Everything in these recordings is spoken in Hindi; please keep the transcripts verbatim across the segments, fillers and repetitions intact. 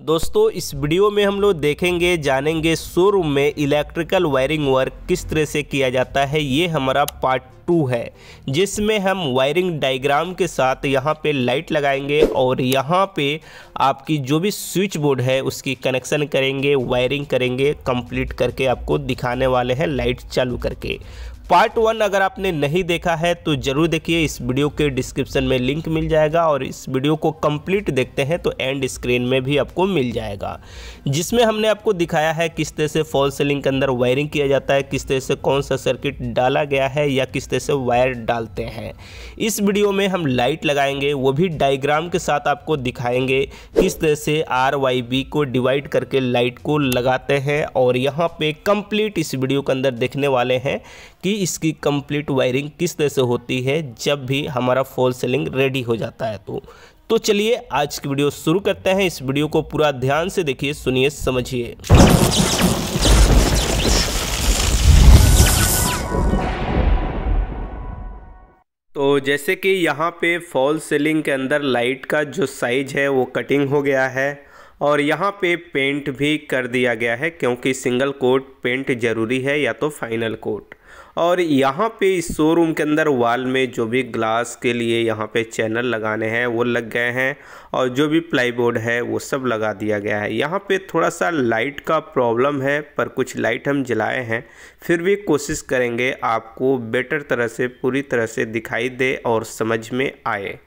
दोस्तों इस वीडियो में हम लोग देखेंगे जानेंगे शोरूम में इलेक्ट्रिकल वायरिंग वर्क किस तरह से किया जाता है। ये हमारा पार्ट टू है जिसमें हम वायरिंग डायग्राम के साथ यहाँ पे लाइट लगाएंगे और यहाँ पे आपकी जो भी स्विच बोर्ड है उसकी कनेक्शन करेंगे, वायरिंग करेंगे, कंप्लीट करके आपको दिखाने वाले हैं लाइट चालू करके। पार्ट वन अगर आपने नहीं देखा है तो ज़रूर देखिए, इस वीडियो के डिस्क्रिप्शन में लिंक मिल जाएगा और इस वीडियो को कंप्लीट देखते हैं तो एंड स्क्रीन में भी आपको मिल जाएगा, जिसमें हमने आपको दिखाया है किस तरह से फॉल सीलिंग के अंदर वायरिंग किया जाता है, किस तरह से कौन सा सर्किट डाला गया है या किस तरह से वायर डालते हैं। इस वीडियो में हम लाइट लगाएंगे, वो भी डायग्राम के साथ आपको दिखाएंगे किस तरह से आर वाई बी को डिवाइड करके लाइट को लगाते हैं और यहाँ पर कंप्लीट इस वीडियो के अंदर देखने वाले हैं कि इसकी कंप्लीट वायरिंग किस तरह से होती है जब भी हमारा फॉल सीलिंग रेडी हो जाता है। तो तो चलिए आज की वीडियो शुरू करते हैं। इस वीडियो को पूरा ध्यान से देखिए, सुनिए, समझिए। तो जैसे कि यहाँ पे फॉल सीलिंग के अंदर लाइट का जो साइज है वो कटिंग हो गया है और यहाँ पे पेंट भी कर दिया गया है क्योंकि सिंगल कोट पेंट ज़रूरी है या तो फाइनल कोट। और यहाँ पे इस शोरूम के अंदर वॉल में जो भी ग्लास के लिए यहाँ पे चैनल लगाने हैं वो लग गए हैं और जो भी प्लाईबोर्ड है वो सब लगा दिया गया है। यहाँ पे थोड़ा सा लाइट का प्रॉब्लम है पर कुछ लाइट हम जलाए हैं, फिर भी कोशिश करेंगे आपको बेटर तरह से पूरी तरह से दिखाई दे और समझ में आए।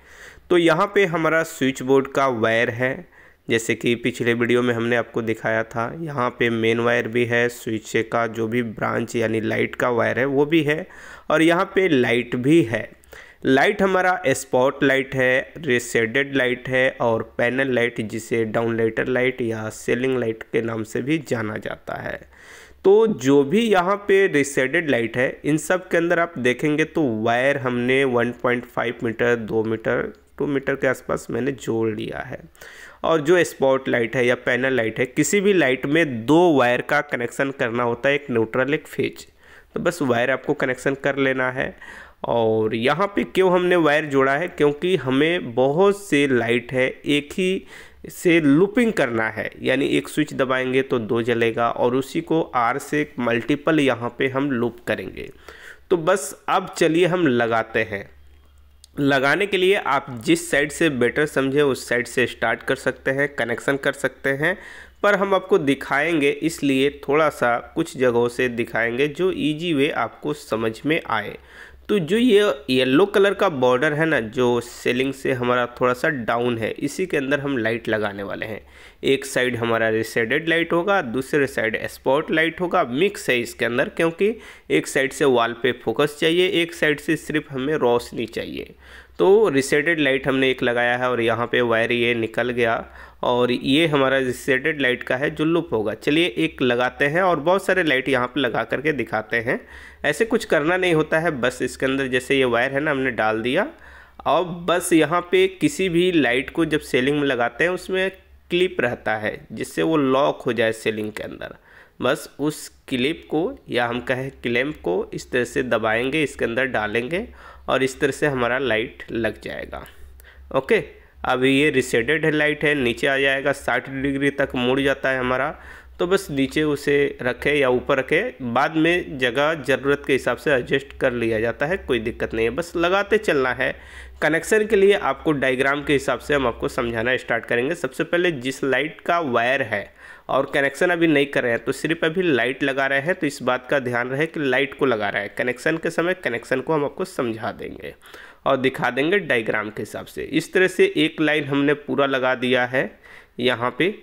तो यहाँ पे हमारा स्विच बोर्ड का वायर है, जैसे कि पिछले वीडियो में हमने आपको दिखाया था। यहाँ पे मेन वायर भी है, स्विच का जो भी ब्रांच यानी लाइट का वायर है वो भी है और यहाँ पे लाइट भी है। लाइट हमारा स्पॉट लाइट है, रेसेडेड लाइट है और पैनल लाइट जिसे डाउन लाइटर लाइट या सेलिंग लाइट के नाम से भी जाना जाता है। तो जो भी यहाँ पे रेसेडेड लाइट है इन सब के अंदर आप देखेंगे तो वायर हमने वन पॉइंट फाइव मीटर, दो मीटर टू मीटर के आसपास मैंने जोड़ लिया है। और जो स्पॉट लाइट है या पैनल लाइट है, किसी भी लाइट में दो वायर का कनेक्शन करना होता है, एक न्यूट्रल एक फेज। तो बस वायर आपको कनेक्शन कर लेना है। और यहाँ पे क्यों हमने वायर जोड़ा है, क्योंकि हमें बहुत से लाइट है एक ही से लूपिंग करना है, यानी एक स्विच दबाएंगे तो दो जलेगा और उसी को आर से मल्टीपल यहाँ पे हम लूप करेंगे। तो बस अब चलिए हम लगाते हैं। लगाने के लिए आप जिस साइड से बेटर समझे उस साइड से स्टार्ट कर सकते हैं, कनेक्शन कर सकते हैं, पर हम आपको दिखाएंगे इसलिए थोड़ा सा कुछ जगहों से दिखाएंगे जो इजी वे आपको समझ में आए। तो जो ये येलो कलर का बॉर्डर है ना, जो सीलिंग से हमारा थोड़ा सा डाउन है, इसी के अंदर हम लाइट लगाने वाले हैं। एक साइड हमारा रेसेडेड लाइट होगा, दूसरे साइड स्पॉट लाइट होगा, मिक्स है इसके अंदर क्योंकि एक साइड से वॉल पे फोकस चाहिए, एक साइड से सिर्फ हमें रोशनी चाहिए। तो रेसेडेड लाइट हमने एक लगाया है और यहाँ पे वायर ये निकल गया और ये हमारा रेसेडेड लाइट का है जो लूप होगा। चलिए एक लगाते हैं और बहुत सारे लाइट यहाँ पे लगा करके दिखाते हैं। ऐसे कुछ करना नहीं होता है, बस इसके अंदर जैसे ये वायर है ना हमने डाल दिया और बस यहाँ पे किसी भी लाइट को जब सीलिंग में लगाते हैं उसमें क्लिप रहता है जिससे वो लॉक हो जाए सीलिंग के अंदर। बस उस क्लिप को या हम कहें क्लैंप को इस तरह से दबाएंगे, इसके अंदर डालेंगे और इस तरह से हमारा लाइट लग जाएगा। ओके, अब ये रिसेडेड लाइट है, नीचे आ जाएगा, साठ डिग्री तक मुड़ जाता है हमारा। तो बस नीचे उसे रखें या ऊपर रखें, बाद में जगह ज़रूरत के हिसाब से एडजस्ट कर लिया जाता है, कोई दिक्कत नहीं है। बस लगाते चलना है। कनेक्शन के लिए आपको डायग्राम के हिसाब से हम आपको समझाना स्टार्ट करेंगे। सबसे पहले जिस लाइट का वायर है और कनेक्शन अभी नहीं कर रहे हैं, तो सिर्फ अभी लाइट लगा रहे हैं, तो इस बात का ध्यान रहे कि लाइट को लगा रहा है। कनेक्शन के समय कनेक्शन को हम आपको समझा देंगे और दिखा देंगे डायग्राम के हिसाब से। इस तरह से एक लाइन हमने पूरा लगा दिया है यहाँ पे।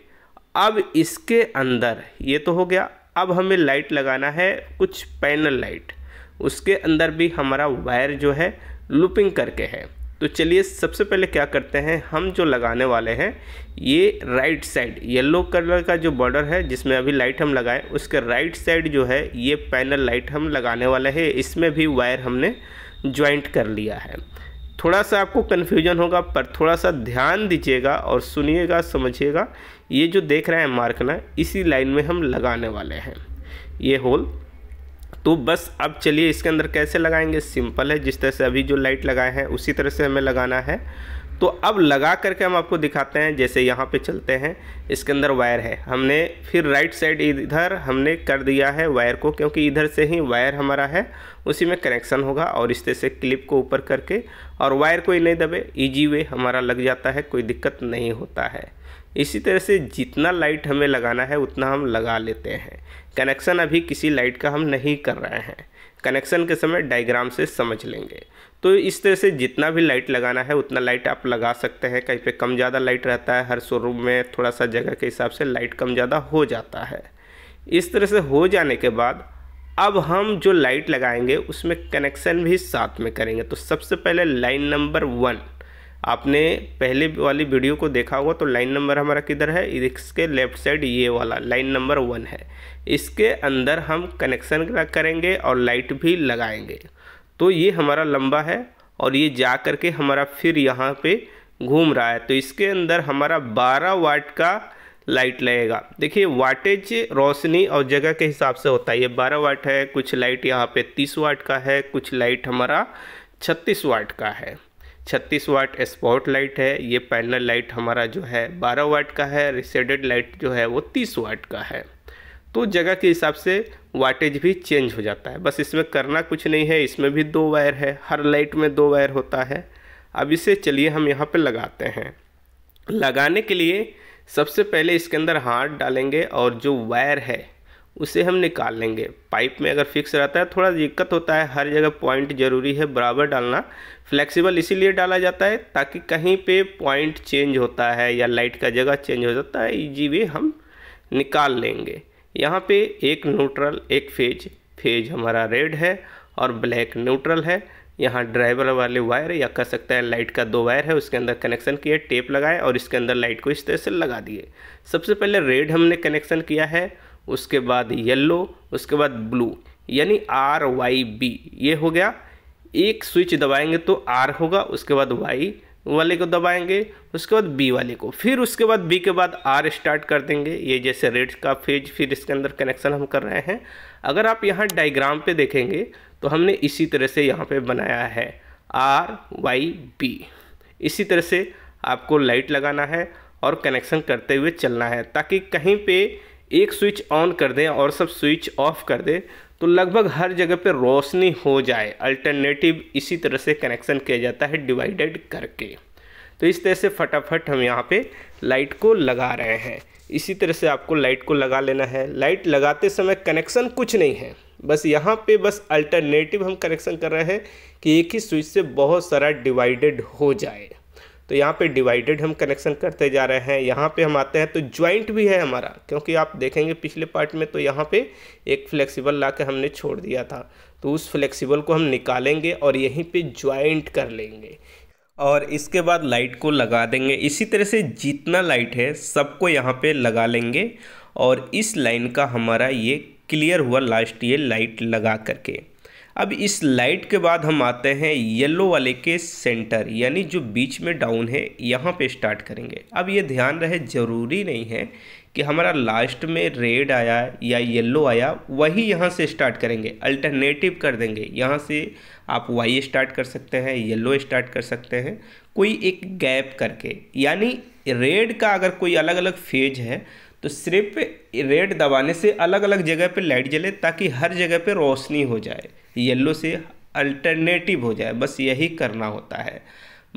अब इसके अंदर ये तो हो गया, अब हमें लाइट लगाना है कुछ पैनल लाइट, उसके अंदर भी हमारा वायर जो है लूपिंग करके है। तो चलिए सबसे पहले क्या करते हैं, हम जो लगाने वाले हैं ये राइट साइड येलो कलर का जो बॉर्डर है जिसमें अभी लाइट हम लगाएं, उसके राइट साइड जो है ये पैनल लाइट हम लगाने वाले हैं। इसमें भी वायर हमने ज्वाइंट कर लिया है। थोड़ा सा आपको कन्फ्यूजन होगा पर थोड़ा सा ध्यान दीजिएगा और सुनिएगा, समझिएगा। ये जो देख रहे हैं मार्क ना, इसी लाइन में हम लगाने वाले हैं ये होल। तो बस अब चलिए इसके अंदर कैसे लगाएंगे, सिंपल है, जिस तरह से अभी जो लाइट लगाए हैं उसी तरह से हमें लगाना है। तो अब लगा करके हम आपको दिखाते हैं। जैसे यहाँ पे चलते हैं, इसके अंदर वायर है, हमने फिर राइट साइड इधर हमने कर दिया है वायर को, क्योंकि इधर से ही वायर हमारा है, उसी में कनेक्शन होगा। और इस तरह से क्लिप को ऊपर करके और वायर को ही नहीं दबे, इजी वे हमारा लग जाता है, कोई दिक्कत नहीं होता है। इसी तरह से जितना लाइट हमें लगाना है उतना हम लगा लेते हैं। कनेक्शन अभी किसी लाइट का हम नहीं कर रहे हैं, कनेक्शन के समय डायग्राम से समझ लेंगे। तो इस तरह से जितना भी लाइट लगाना है उतना लाइट आप लगा सकते हैं। कहीं पे कम ज़्यादा लाइट रहता है, हर शोरूम में थोड़ा सा जगह के हिसाब से लाइट कम ज़्यादा हो जाता है। इस तरह से हो जाने के बाद अब हम जो लाइट लगाएंगे उसमें कनेक्शन भी साथ में करेंगे। तो सबसे पहले लाइन नंबर वन, आपने पहले वाली वीडियो को देखा होगा, तो लाइन नंबर हमारा किधर है, इसके लेफ़्ट साइड ये वाला लाइन नंबर वन है, इसके अंदर हम कनेक्शन करेंगे और लाइट भी लगाएंगे। तो ये हमारा लंबा है और ये जा कर के हमारा फिर यहाँ पे घूम रहा है, तो इसके अंदर हमारा बारह वाट का लाइट लगेगा। देखिए वाटेज रोशनी और जगह के हिसाब से होता है, ये बारह वाट है, कुछ लाइट यहाँ पे तीस वाट का है, कुछ लाइट हमारा छत्तीस वाट का है, छत्तीस वाट स्पॉट लाइट है। ये पैनल लाइट हमारा जो है बारह वाट का है, रिसेडेड लाइट जो है वो तीस वाट का है। तो जगह के हिसाब से वाटेज भी चेंज हो जाता है। बस इसमें करना कुछ नहीं है, इसमें भी दो वायर है, हर लाइट में दो वायर होता है। अब इसे चलिए हम यहाँ पे लगाते हैं। लगाने के लिए सबसे पहले इसके अंदर हाथ डालेंगे और जो वायर है उसे हम निकाल लेंगे। पाइप में अगर फिक्स रहता है थोड़ा दिक्कत होता है, हर जगह पॉइंट ज़रूरी है बराबर डालना। फ्लेक्सिबल इसीलिए डाला जाता है ताकि कहीं पे पॉइंट चेंज होता है या लाइट का जगह चेंज हो जाता है, इजी वे हम निकाल लेंगे। यहाँ पे एक न्यूट्रल, एक फेज, फेज हमारा रेड है और ब्लैक न्यूट्रल है। यहाँ ड्राइवर वाले वायर या कह सकता है लाइट का दो वायर है, उसके अंदर कनेक्शन किया, टेप लगाए और इसके अंदर लाइट को इस तरह से लगा दिए। सबसे पहले रेड हमने कनेक्शन किया है, उसके बाद येलो, उसके बाद ब्लू, यानी आर वाई बी ये हो गया। एक स्विच दबाएंगे तो आर होगा, उसके बाद वाई वाले को दबाएंगे, उसके बाद बी वाले को, फिर उसके बाद बी के बाद आर स्टार्ट कर देंगे। ये जैसे रेड का फेज, फिर इसके अंदर कनेक्शन हम कर रहे हैं। अगर आप यहाँ डायग्राम पे देखेंगे तो हमने इसी तरह से यहाँ पे बनाया है आर वाई बी। इसी तरह से आपको लाइट लगाना है और कनेक्शन करते हुए चलना है, ताकि कहीं पर एक स्विच ऑन कर दें और सब स्विच ऑफ कर दें तो लगभग हर जगह पे रोशनी हो जाए। अल्टरनेटिव इसी तरह से कनेक्शन किया जाता है डिवाइडेड करके। तो इस तरह से फटाफट हम यहाँ पे लाइट को लगा रहे हैं। इसी तरह से आपको लाइट को लगा लेना है। लाइट लगाते समय कनेक्शन कुछ नहीं है, बस यहाँ पे बस अल्टरनेटिव हम कनेक्शन कर रहे हैं कि एक ही स्विच से बहुत सारा डिवाइडेड हो जाए। तो यहाँ पे डिवाइडेड हम कनेक्शन करते जा रहे हैं। यहाँ पे हम आते हैं तो ज्वाइंट भी है हमारा, क्योंकि आप देखेंगे पिछले पार्ट में तो यहाँ पे एक फ्लेक्सिबल ला के हमने छोड़ दिया था, तो उस फ्लेक्सिबल को हम निकालेंगे और यहीं पे ज्वाइंट कर लेंगे और इसके बाद लाइट को लगा देंगे। इसी तरह से जितना लाइट है सबको यहाँ पर लगा लेंगे। और इस लाइन का हमारा ये क्लियर हुआ लास्ट, ये लाइट लगा करके। अब इस लाइट के बाद हम आते हैं येलो वाले के सेंटर, यानी जो बीच में डाउन है, यहाँ पे स्टार्ट करेंगे। अब ये ध्यान रहे, ज़रूरी नहीं है कि हमारा लास्ट में रेड आया या येलो आया वही यहाँ से स्टार्ट करेंगे, अल्टरनेटिव कर देंगे। यहाँ से आप वाई स्टार्ट कर सकते हैं, येलो स्टार्ट कर सकते हैं, कोई एक गैप करके। यानी रेड का अगर कोई अलग अलग फेज है तो सिर्फ रेड दबाने से अलग अलग जगह पे लाइट जले, ताकि हर जगह पे रोशनी हो जाए, येलो से अल्टरनेटिव हो जाए, बस यही करना होता है।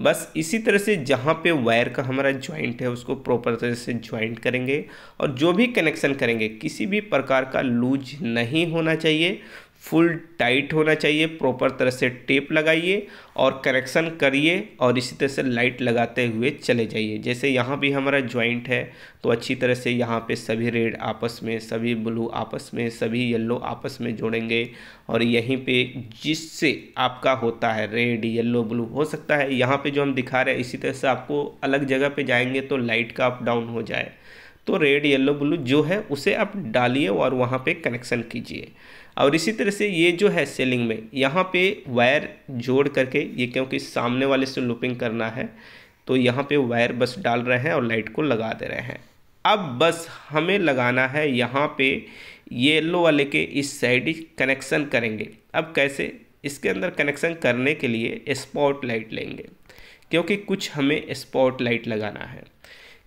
बस इसी तरह से जहाँ पे वायर का हमारा ज्वाइंट है उसको प्रॉपर तरह से ज्वाइंट करेंगे। और जो भी कनेक्शन करेंगे किसी भी प्रकार का लूज नहीं होना चाहिए, फुल टाइट होना चाहिए, प्रॉपर तरह से टेप लगाइए और कनेक्शन करिए और इसी तरह से लाइट लगाते हुए चले जाइए। जैसे यहाँ भी हमारा ज्वाइंट है तो अच्छी तरह से यहाँ पे सभी रेड आपस में, सभी ब्लू आपस में, सभी येलो आपस में जोड़ेंगे। और यहीं पे जिससे आपका होता है रेड येलो ब्लू, हो सकता है यहाँ पे जो हम दिखा रहे हैं इसी तरह से आपको अलग जगह पे जाएंगे तो लाइट का अप डाउन हो जाए, तो रेड येलो ब्लू जो है उसे आप डालिए और वहाँ पे कनेक्शन कीजिए। और इसी तरह से ये जो है सेलिंग में यहाँ पे वायर जोड़ करके, ये क्योंकि सामने वाले से लूपिंग करना है तो यहाँ पे वायर बस डाल रहे हैं और लाइट को लगा दे रहे हैं। अब बस हमें लगाना है यहाँ पे येलो वाले के इस साइड कनेक्शन करेंगे। अब कैसे, इसके अंदर कनेक्शन करने के लिए स्पॉट लाइट लेंगे। क्योंकि कुछ हमें स्पॉटलाइट लगाना है,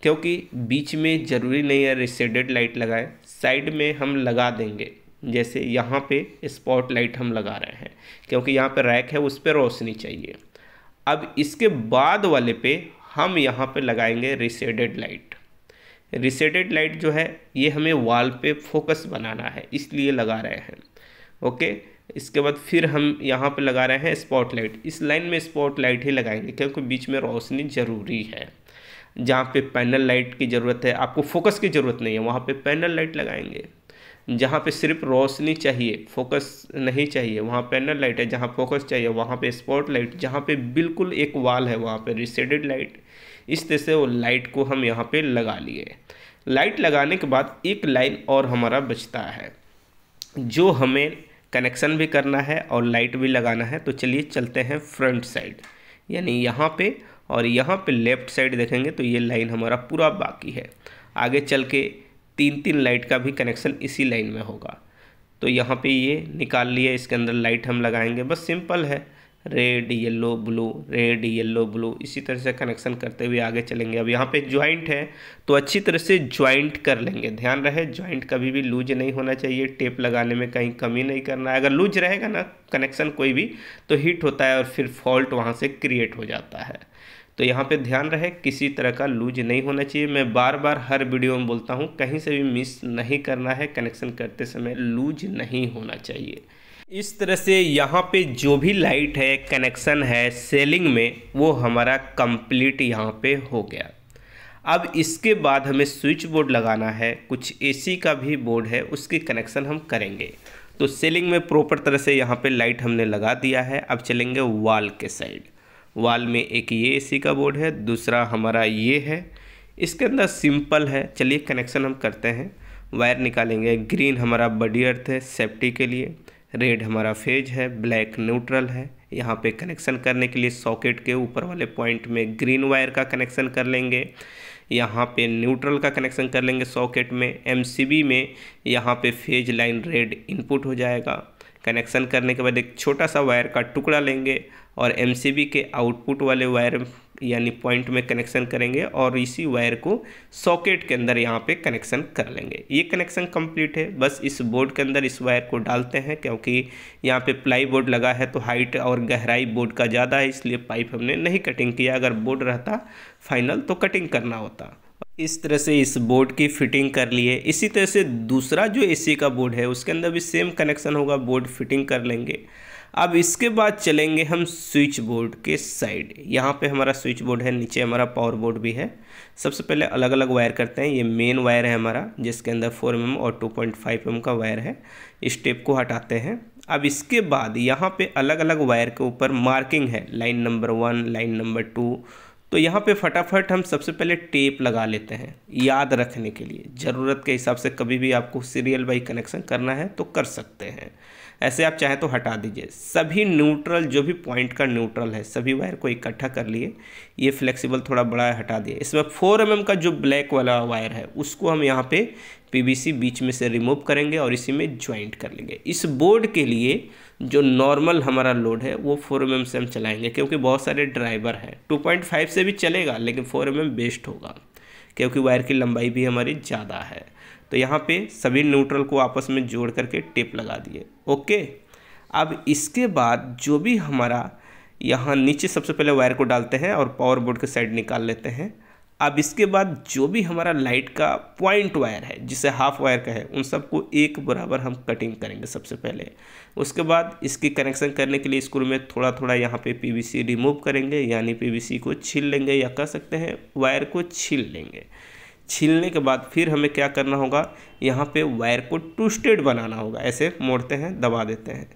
क्योंकि बीच में ज़रूरी नहीं है रेसेडेड लाइट लगाए, साइड में हम लगा देंगे। जैसे यहाँ पे स्पॉटलाइट हम लगा रहे हैं क्योंकि यहाँ पे रैक है, उस पर रोशनी चाहिए। अब इसके बाद वाले पे हम यहाँ पे लगाएंगे रेसेडेड लाइट। रेसेडेड लाइट जो है ये हमें वॉल पे फोकस बनाना है, इसलिए लगा रहे हैं। ओके, इसके बाद फिर हम यहाँ पे लगा रहे हैं स्पॉटलाइट। इस लाइन में स्पॉटलाइट ही लगाएंगे क्योंकि बीच में रोशनी ज़रूरी है। जहाँ पे पैनल लाइट की ज़रूरत है, आपको फोकस की ज़रूरत नहीं है, वहाँ पे पैनल लाइट लगाएंगे। जहाँ पे सिर्फ रोशनी चाहिए, फोकस नहीं चाहिए, वहाँ पैनल लाइट है। जहाँ फोकस चाहिए वहाँ पे स्पॉट लाइट। जहाँ पे बिल्कुल एक वाल है वहाँ पे रिसेडेड लाइट। इस तरह से वो लाइट को हम यहाँ पे लगा लिए। लाइट लगाने के बाद एक लाइन और हमारा बचता है जो हमें कनेक्शन भी करना है और लाइट भी लगाना है। तो चलिए चलते हैं फ्रंट साइड, यानी यहाँ पे और यहाँ पे लेफ़्ट साइड देखेंगे तो ये लाइन हमारा पूरा बाकी है। आगे चल के तीन तीन लाइट का भी कनेक्शन इसी लाइन में होगा। तो यहाँ पे ये निकाल लिए, इसके अंदर लाइट हम लगाएंगे। बस सिंपल है, red yellow blue, red yellow blue, इसी तरह से कनेक्शन करते हुए आगे चलेंगे। अब यहाँ पे ज्वाइंट है तो अच्छी तरह से ज्वाइंट कर लेंगे। ध्यान रहे ज्वाइंट कभी भी लूज नहीं होना चाहिए, टेप लगाने में कहीं कमी नहीं करना है। अगर लूज रहेगा ना कनेक्शन कोई भी तो हिट होता है और फिर फॉल्ट वहाँ से क्रिएट हो जाता है। तो यहाँ पे ध्यान रहे किसी तरह का लूज नहीं होना चाहिए। मैं बार बार हर वीडियो में बोलता हूँ, कहीं से भी मिस नहीं करना है, कनेक्शन करते समय लूज नहीं होना चाहिए। इस तरह से यहाँ पे जो भी लाइट है, कनेक्शन है सेलिंग में, वो हमारा कंप्लीट यहाँ पे हो गया। अब इसके बाद हमें स्विच बोर्ड लगाना है, कुछ एसी का भी बोर्ड है, उसकी कनेक्शन हम करेंगे। तो सेलिंग में प्रॉपर तरह से यहाँ पे लाइट हमने लगा दिया है। अब चलेंगे वॉल के साइड। वॉल में एक ये एसी का बोर्ड है, दूसरा हमारा ये है, इसके अंदर सिंपल है। चलिए कनेक्शन हम करते हैं। वायर निकालेंगे, ग्रीन हमारा बॉडी अर्थ है सेफ्टी के लिए, रेड हमारा फेज है, ब्लैक न्यूट्रल है। यहाँ पे कनेक्शन करने के लिए सॉकेट के ऊपर वाले पॉइंट में ग्रीन वायर का कनेक्शन कर लेंगे, यहाँ पे न्यूट्रल का कनेक्शन कर लेंगे सॉकेट में, एमसीबी में यहाँ पे फेज लाइन रेड इनपुट हो जाएगा। कनेक्शन करने के बाद एक छोटा सा वायर का टुकड़ा लेंगे और एमसीबी के आउटपुट वाले वायर यानी पॉइंट में कनेक्शन करेंगे और इसी वायर को सॉकेट के अंदर यहाँ पे कनेक्शन कर लेंगे। ये कनेक्शन कंप्लीट है। बस इस बोर्ड के अंदर इस वायर को डालते हैं क्योंकि यहाँ पे प्लाई बोर्ड लगा है तो हाइट और गहराई बोर्ड का ज़्यादा है, इसलिए पाइप हमने नहीं कटिंग किया। अगर बोर्ड रहता फाइनल तो कटिंग करना होता। इस तरह से इस बोर्ड की फिटिंग कर लिए। इसी तरह से दूसरा जो एसी का बोर्ड है उसके अंदर भी सेम कनेक्शन होगा, बोर्ड फिटिंग कर लेंगे। अब इसके बाद चलेंगे हम स्विच बोर्ड के साइड। यहाँ पे हमारा स्विच बोर्ड है, नीचे हमारा पावर बोर्ड भी है। सबसे पहले अलग अलग वायर करते हैं। ये मेन वायर है हमारा जिसके अंदर फोर एम एम और टू पॉइंट फाइव एम का वायर है, इस टेप को हटाते हैं। अब इसके बाद यहाँ पे अलग अलग वायर के ऊपर मार्किंग है, line number one, line number two. तो यहाँ पे फटाफट हम सबसे पहले टेप लगा लेते हैं, याद रखने के लिए। ज़रूरत के हिसाब से कभी भी आपको सीरियल बाई कनेक्शन करना है तो कर सकते हैं, ऐसे आप चाहें तो हटा दीजिए। सभी न्यूट्रल, जो भी पॉइंट का न्यूट्रल है, सभी वायर को इकट्ठा कर लिए। ये फ्लेक्सिबल थोड़ा बड़ा है, हटा दिए। इसमें फोर एम एम का जो ब्लैक वाला वायर है उसको हम यहाँ पे पीवीसी बीच में से रिमूव करेंगे और इसी में ज्वाइंट कर लेंगे। इस बोर्ड के लिए जो नॉर्मल हमारा लोड है वो फोर एम एम से हम चलाएँगे क्योंकि बहुत सारे ड्राइवर हैं। टू पॉइंट फाइव से भी चलेगा लेकिन फोर एम एम बेस्ट होगा क्योंकि वायर की लंबाई भी हमारी ज़्यादा है। तो यहाँ पे सभी न्यूट्रल को आपस में जोड़ करके टेप लगा दिए। ओके, अब इसके बाद जो भी हमारा यहाँ नीचे सबसे पहले वायर को डालते हैं और पावर बोर्ड के साइड निकाल लेते हैं। अब इसके बाद जो भी हमारा लाइट का पॉइंट वायर है, जिसे हाफ वायर का है, उन सबको एक बराबर हम कटिंग करेंगे सबसे पहले। उसके बाद इसकी कनेक्शन करने के लिए स्क्रू में थोड़ा थोड़ा यहाँ पे पीवीसी रिमूव करेंगे, यानी पीवीसी को छील लेंगे, या कह सकते हैं वायर को छील लेंगे। छीलने के बाद फिर हमें क्या करना होगा, यहाँ पे वायर को ट्विस्टेड बनाना होगा। ऐसे मोड़ते हैं, दबा देते हैं,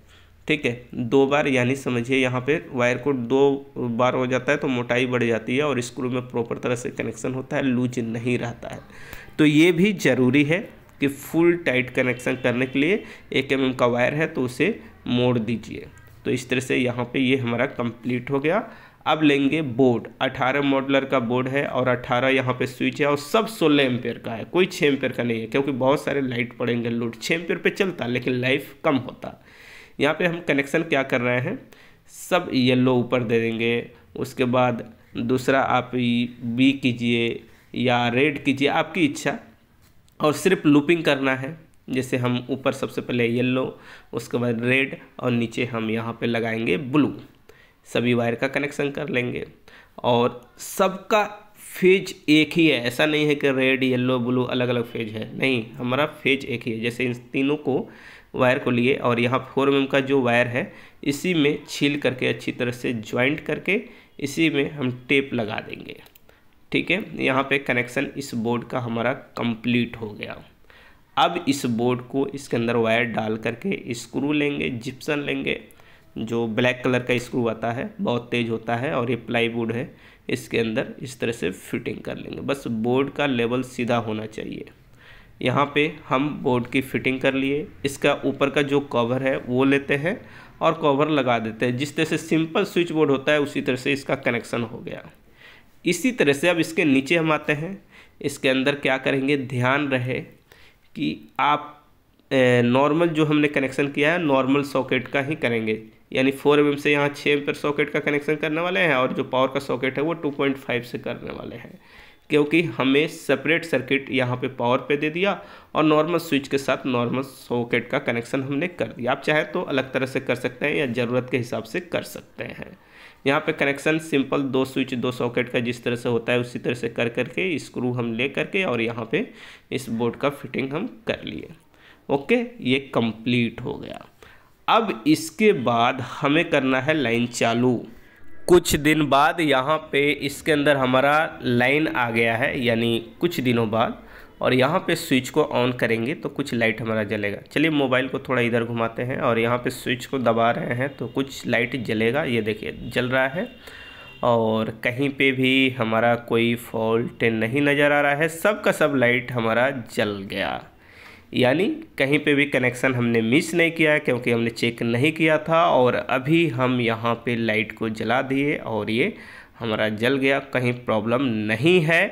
ठीक है, दो बार। यानी समझिए यहाँ पे वायर को दो बार हो जाता है तो मोटाई बढ़ जाती है और स्क्रू में प्रॉपर तरह से कनेक्शन होता है, लूज नहीं रहता है। तो ये भी ज़रूरी है कि फुल टाइट कनेक्शन करने के लिए एक एम एम का वायर है तो उसे मोड़ दीजिए। तो इस तरह से यहाँ पर ये हमारा कम्प्लीट हो गया। अब लेंगे बोर्ड। अठारह मॉडलर का बोर्ड है और अठारह यहाँ पे स्विच है और सब सोलह एम्पेयर का है, कोई छः एम्पेयर का नहीं है क्योंकि बहुत सारे लाइट पड़ेंगे। लोड छः एम्पेयर पे चलता लेकिन लाइफ कम होता। यहाँ पे हम कनेक्शन क्या कर रहे हैं, सब येलो ऊपर दे देंगे, उसके बाद दूसरा आप बी कीजिए या रेड कीजिए, आपकी इच्छा। और सिर्फ लूपिंग करना है, जैसे हम ऊपर सबसे पहले येलो, उसके बाद रेड और नीचे हम यहाँ पे लगाएंगे ब्लू। सभी वायर का कनेक्शन कर लेंगे और सबका फेज एक ही है। ऐसा नहीं है कि रेड येलो ब्लू अलग अलग फेज है, नहीं, हमारा फेज एक ही है। जैसे इन तीनों को वायर को लिए और यहाँ फोर एम एम का जो वायर है इसी में छील करके अच्छी तरह से ज्वाइंट करके इसी में हम टेप लगा देंगे। ठीक है, यहाँ पे कनेक्शन इस बोर्ड का हमारा कंप्लीट हो गया। अब इस बोर्ड को इसके अंदर वायर डाल करके स्क्रू लेंगे, जिप्सन लेंगे, जो ब्लैक कलर का स्क्रू आता है, बहुत तेज़ होता है और ये प्लाईवुड है, इसके अंदर इस तरह से फिटिंग कर लेंगे। बस बोर्ड का लेवल सीधा होना चाहिए। यहाँ पे हम बोर्ड की फिटिंग कर लिए, इसका ऊपर का जो कवर है वो लेते हैं और कवर लगा देते हैं। जिस तरह से सिंपल स्विच बोर्ड होता है उसी तरह से इसका कनेक्शन हो गया। इसी तरह से अब इसके नीचे हम आते हैं। इसके अंदर क्या करेंगे, ध्यान रहे कि आप नॉर्मल जो हमने कनेक्शन किया है नॉर्मल सॉकेट का ही करेंगे, यानी फोर एम एम से यहाँ छः एम्पीयर सॉकेट का कनेक्शन करने वाले हैं और जो पावर का सॉकेट है वो टू पॉइंट फाइव से करने वाले हैं, क्योंकि हमें सेपरेट सर्किट यहाँ पे पावर पे दे दिया और नॉर्मल स्विच के साथ नॉर्मल सॉकेट का कनेक्शन हमने कर दिया। आप चाहे तो अलग तरह से कर सकते हैं या ज़रूरत के हिसाब से कर सकते हैं। यहाँ पे कनेक्शन सिंपल दो स्विच दो सॉकेट का जिस तरह से होता है उसी तरह से कर करके स्क्रू हम ले करके और यहाँ पे इस बोर्ड का फिटिंग हम कर लिए। ओके, ये कंप्लीट हो गया। अब इसके बाद हमें करना है लाइन चालू। कुछ दिन बाद यहाँ पे इसके अंदर हमारा लाइन आ गया है, यानी कुछ दिनों बाद, और यहाँ पे स्विच को ऑन करेंगे तो कुछ लाइट हमारा जलेगा। चलिए मोबाइल को थोड़ा इधर घुमाते हैं और यहाँ पे स्विच को दबा रहे हैं तो कुछ लाइट जलेगा। ये देखिए जल रहा है और कहीं पे भी हमारा कोई फॉल्ट नहीं नज़र आ रहा है, सब का सब लाइट हमारा जल गया, यानी कहीं पे भी कनेक्शन हमने मिस नहीं किया है क्योंकि हमने चेक नहीं किया था। और अभी हम यहाँ पे लाइट को जला दिए और ये हमारा जल गया, कहीं प्रॉब्लम नहीं है।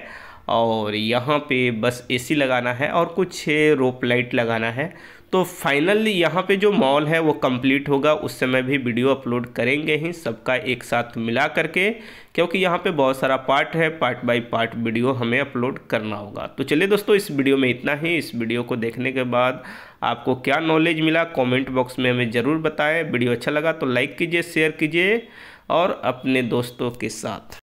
और यहाँ पे बस एसी लगाना है और कुछ रोप लाइट लगाना है, तो फाइनली यहाँ पे जो मॉल है वो कंप्लीट होगा। उस समय भी वीडियो अपलोड करेंगे ही, सबका एक साथ मिला करके, क्योंकि यहाँ पे बहुत सारा पार्ट है, पार्ट बाय पार्ट वीडियो हमें अपलोड करना होगा। तो चलिए दोस्तों, इस वीडियो में इतना ही। इस वीडियो को देखने के बाद आपको क्या नॉलेज मिला कॉमेंट बॉक्स में हमें ज़रूर बताएँ। वीडियो अच्छा लगा तो लाइक कीजिए, शेयर कीजिए और अपने दोस्तों के साथ।